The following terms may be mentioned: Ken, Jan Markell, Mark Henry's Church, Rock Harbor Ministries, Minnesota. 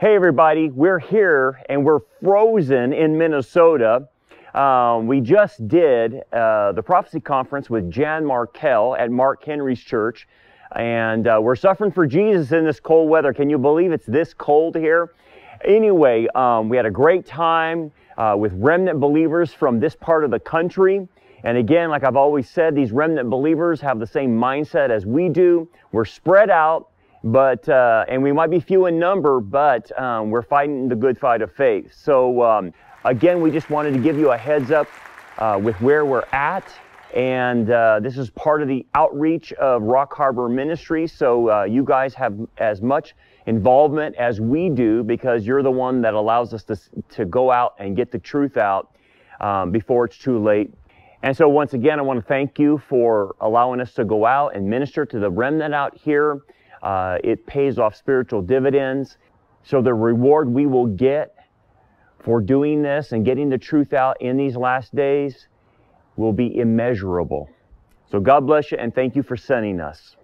Hey everybody, we're here and we're frozen in Minnesota. We just did the prophecy conference with Jan Markell at Mark Henry's Church, and we're suffering for Jesus in this cold weather. Can you believe it's this cold here? Anyway, we had a great time with remnant believers from this part of the country. And again, like I've always said, these remnant believers have the same mindset as we do. We're spread out. But, and we might be few in number, but we're fighting the good fight of faith. So again, we just wanted to give you a heads up with where we're at. And this is part of the outreach of Rock Harbor Ministries. So you guys have as much involvement as we do, because you're the one that allows us to go out and get the truth out before it's too late. And so once again, I want to thank you for allowing us to go out and minister to the remnant out here. It pays off spiritual dividends. So the reward we will get for doing this and getting the truth out in these last days will be immeasurable. So God bless you, and thank you for sending us.